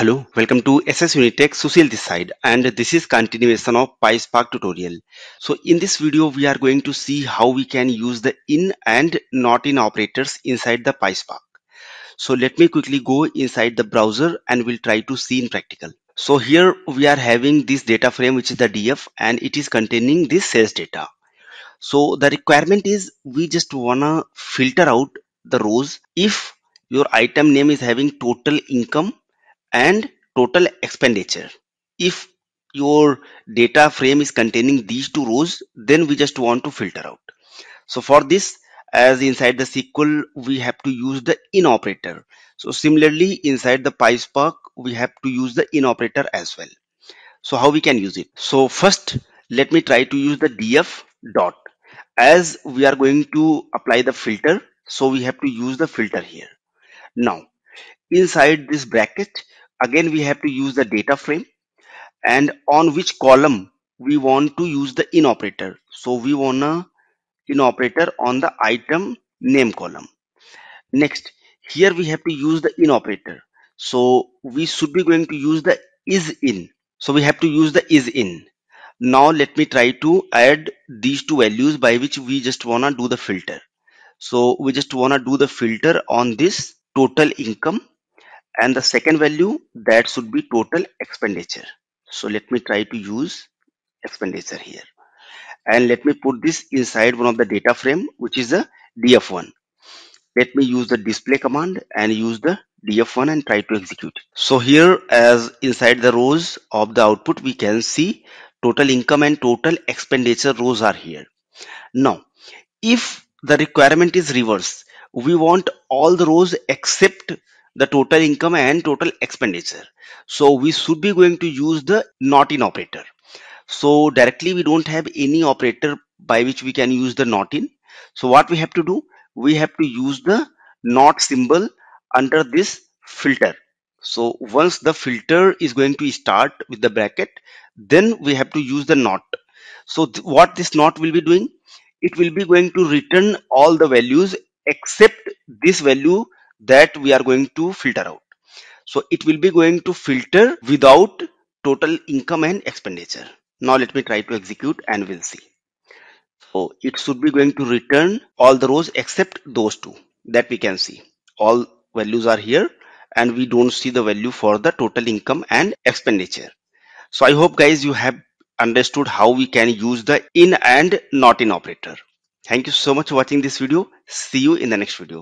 Hello, welcome to SS Unitech, Susil Deside, and this is continuation of PySpark tutorial. So in this video we are going to see how we can use the in and not in operators inside the PySpark. So let me quickly go inside the browser and we'll try to see in practical. So here we are having this data frame which is the DF and it is containing this sales data. So the requirement is we just wanna filter out the rows if your item name is having total income and total expenditure. If your data frame is containing these two rows, then we just want to filter out. So for this, as inside the SQL, we have to use the in operator. So similarly, inside the PySpark, we have to use the in operator as well. So how we can use it? So first, let me try to use the df dot. As we are going to apply the filter, so we have to use the filter here. Now, inside this bracket, again we have to use the data frame and on which column we want to use the in operator. So we want an in operator on the item name column. Next, here we have to use the in operator. So we should be going to use the isin. So we have to use the isin. Now let me try to add these two values by which we just want to do the filter. So we just want to do the filter on this total income. And the second value that should be total expenditure. So let me try to use expenditure here. And let me put this inside one of the data frame, which is the df1. Let me use the display command and use the df1 and try to execute. So here as inside the rows of the output, we can see total income and total expenditure rows are here. Now, if the requirement is reverse, we want all the rows except the total income and total expenditure. So we should be going to use the not in operator. So directly we don't have any operator by which we can use the not in. So what we have to do, we have to use the not symbol under this filter. So once the filter is going to start with the bracket, then we have to use the not. So what this not will be doing, it will be going to return all the values except this value that we are going to filter out. So it will be going to filter without total income and expenditure. Now let me try to execute and we'll see. So it should be going to return all the rows except those two that we can see. All values are here and we don't see the value for the total income and expenditure. So I hope guys you have understood how we can use the in and not in operator. Thank you so much for watching this video. See you in the next video.